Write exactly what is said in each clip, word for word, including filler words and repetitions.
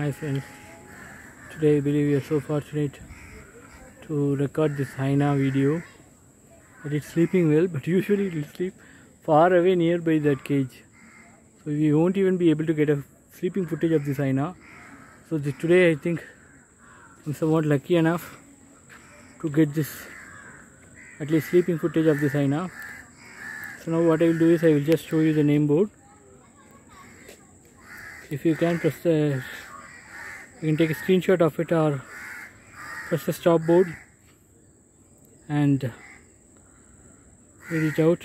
Hi friends, today I believe we are so fortunate to record this hyena video. It is sleeping well, but usually it will sleep far away nearby that cage. So we won't even be able to get a sleeping footage of this hyena. So the, today I think I'm somewhat lucky enough to get this, at least sleeping footage of this hyena. So now what I will do is I will just show you the name board. If you can press the You can take a screenshot of it or press the stop board and read it out.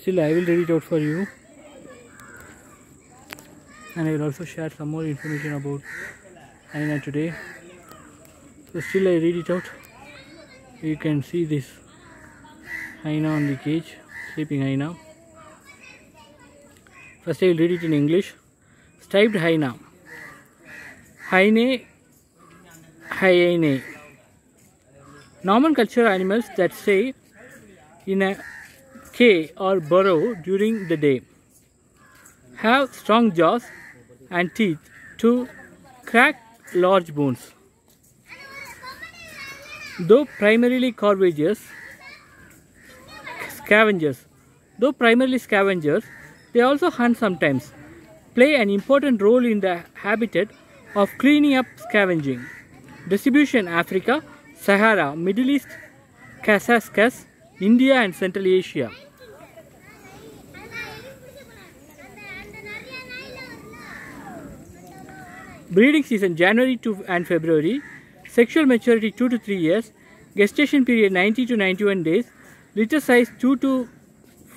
Still, I will read it out for you, and I will also share some more information about hyena today. So still I read it out. You can see this hyena on the cage, sleeping hyena. First, I will read it in English. Striped hyena. Hyena. Hyena. Normal culture animals that stay in a cave or burrow during the day. Have strong jaws and teeth to crack large bones. Though primarily carvagers, scavengers. Though primarily scavengers, they also hunt sometimes, play an important role in the habitat of cleaning up scavenging. Distribution: Africa, Sahara, Middle East, Kazakhstan, India and Central Asia. Breeding season: January to and February. Sexual maturity two to three years. Gestation period ninety to ninety-one days. Litter size two to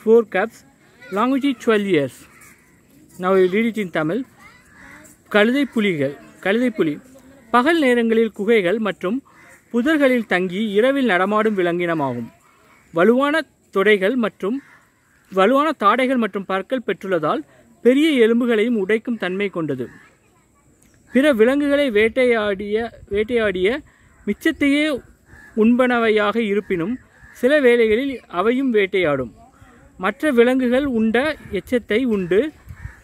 four cups. Longitude twelve years. Now we will read it in Tamil. கழுதை புலிகள் கழுதை புலி பகல் நேரங்களில் குகைகள் மற்றும் புதர்களில் தங்கி இரவில் நடமாடும் விலங்கினமாகும். வலுவான தொடைகள் மற்றும் வலுவான தாடைகள் மற்றும் பற்கள் பெற்றுள்ளதால் பெரிய எலும்புகளையும் உடைக்கும் தன்மை கொண்டது. பிற விலங்குகளை வேட்டையாடிய வேட்டையாடிய மிச்சத்தையே உண்பனவையாக இருப்பினும் சில வேளைகளில் அவையும் வேட்டையாடும். மற்ற விலங்குகள் உண்ட எச்சத்தை உண்டு.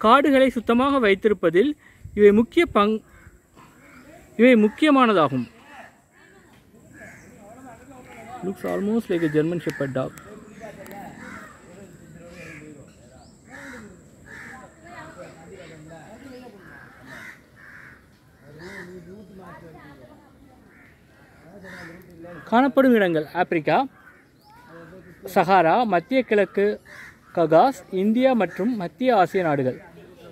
காடுகளை சுத்தமாக வைத்திருப்பதில் இவை முக்கிய பங் இவை முக்கியமானதாகும். Looks almost like a German Shepherd dog. காணப்படும் இடங்கள்: ஆப்பிரிக்கா, சஹாரா, மத்திய கிழக்கு, ககாஸ், இந்தியா மற்றும் மத்திய ஆசிய நாடுகள்.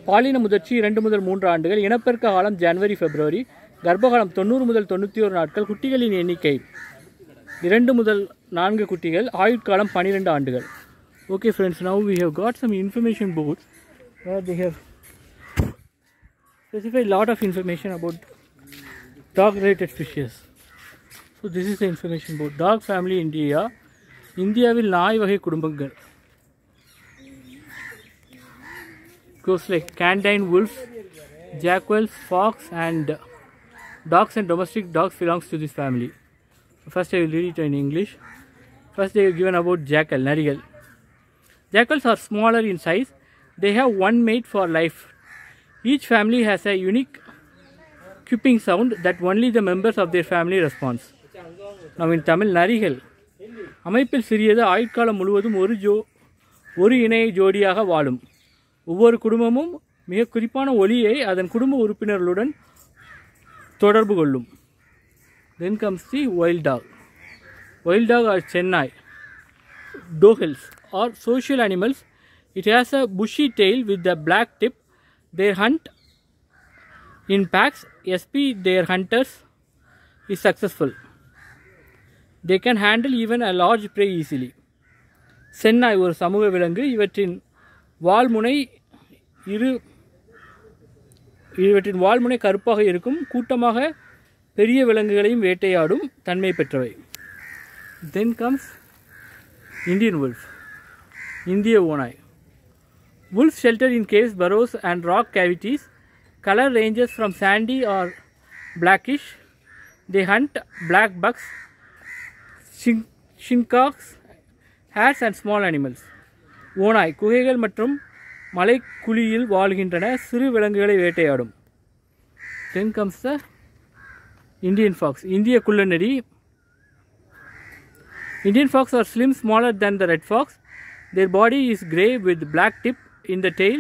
பாலின முதிர்ச்சி இரண்டு முதல் மூன்று ஆண்டுகள். இனப்பெருக்க காலம் ஜனவரி பிப்ரவரி. கர்ப்பகாலம் தொண்ணூறு முதல் தொண்ணூற்றி ஒரு நாட்கள். குட்டிகளின் எண்ணிக்கை இரண்டு முதல் நான்கு குட்டிகள். ஆயுட்காலம் பன்னிரெண்டு ஆண்டுகள். Okay friends, now we have got some information boards where they have specified lot of information about dog related fishes. So this is the information board. Dog family India. இந்தியாவில் நாய் வகை குடும்பங்கள். Goes like canine wolves, jackals, fox and dogs and domestic dogs belongs to this family. First I will read it in English. First they are given about jackal, Narigal. Jackals are smaller in size. They have one mate for life. Each family has a unique cuping sound that only the members of their family responds. Now in Tamil, Narigal. அமைப்பில் சிறியது. ஆயுட்காலம் முழுவதும் ஒரு Joe ஒரு இணை ஜோடியாக வாழும். ஒவ்வொரு குடும்பமும் மிக குறிப்பான ஒலியை அதன் குடும்ப உறுப்பினர்களுடன் தொடர்பு கொள்ளும். Then comes the wild dog. Wild dog are Chennai dogs or social animals. It has a bushy tail with a black tip. They hunt in packs. S P their hunters is successful. They can handle even a large prey easily. சென்னாய் ஒரு சமூக விலங்கு. இவற்றின் வால்முனை இரு இவற்றின் வால்முனை கருப்பாக இருக்கும். கூட்டமாக பெரிய விலங்குகளையும் வேட்டையாடும் தன்மை பெற்றவை. Then comes Indian wolf. இந்திய ஓநாய். Wolf shelter in caves, burrows and rock cavities. Color ranges from sandy or blackish. They hunt black bucks, சிங்காக்ஸ், ஹேர்ஸ் அண்ட் ஸ்மால் அனிமல்ஸ். ஓனாய் குகைகள் மற்றும் மலைக்குழியில் வாழ்கின்றன, சிறு விலங்குகளை வேட்டையாடும். Then comes the Indian fox, இந்திய குள்ளநெறி. Indian fox are slim, smaller than the red fox. Their body is grey with black tip in the tail.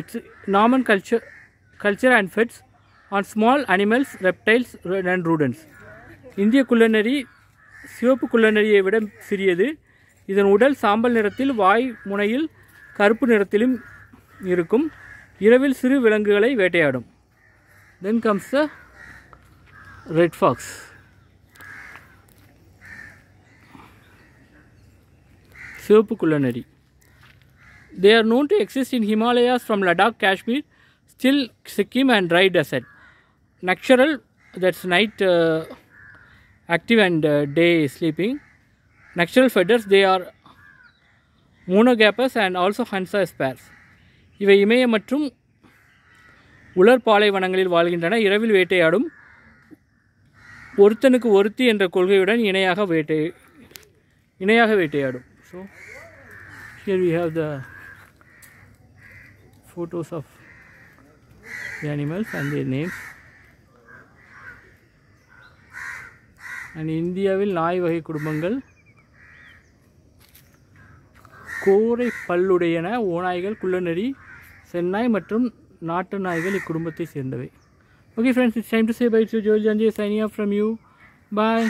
Its common culture, culture and fits on small animals, reptiles and rodents. India culinary, சிவப்பு குள்ளநெறியை விட சிறியது. இதன் உடல் சாம்பல் நிறத்தில், வாய் முனையில் கருப்பு நிறத்திலும் இருக்கும். இரவில் சிறு விலங்குகளை வேட்டையாடும். Then comes the red fox. சிவப்பு குள்ளநெறி. They are known to exist in Himalayas from Ladakh, Kashmir, still Sikkim and dry desert. Nocturnal, that's night uh, active and uh, day sleeping. Nocturnal feeders, they are monogapous and also hunts as pairs. இவை இமய மற்றும் உலர் பாலைவனங்களில் வாழ்கின்றன. இரவில் வேட்டையாடும். ஒருத்தனுக்கு ஒருத்தி என்ற கொள்கையுடன் இணையாக வேட்டை இணையாக வேட்டையாடும். So here we have the photos of the animals and their names. And இந்தியாவில் நாய் வகை குடும்பங்கள் கோரை பல்லுடையன ஓநாய்கள், குள்ளநெறி, செந்நாய் மற்றும் நாட்டு நாய்கள் இக்குடும்பத்தை சேர்ந்தவை. Okay friends, it's time to say bye to Joel Janjay, signing up from you. Bye.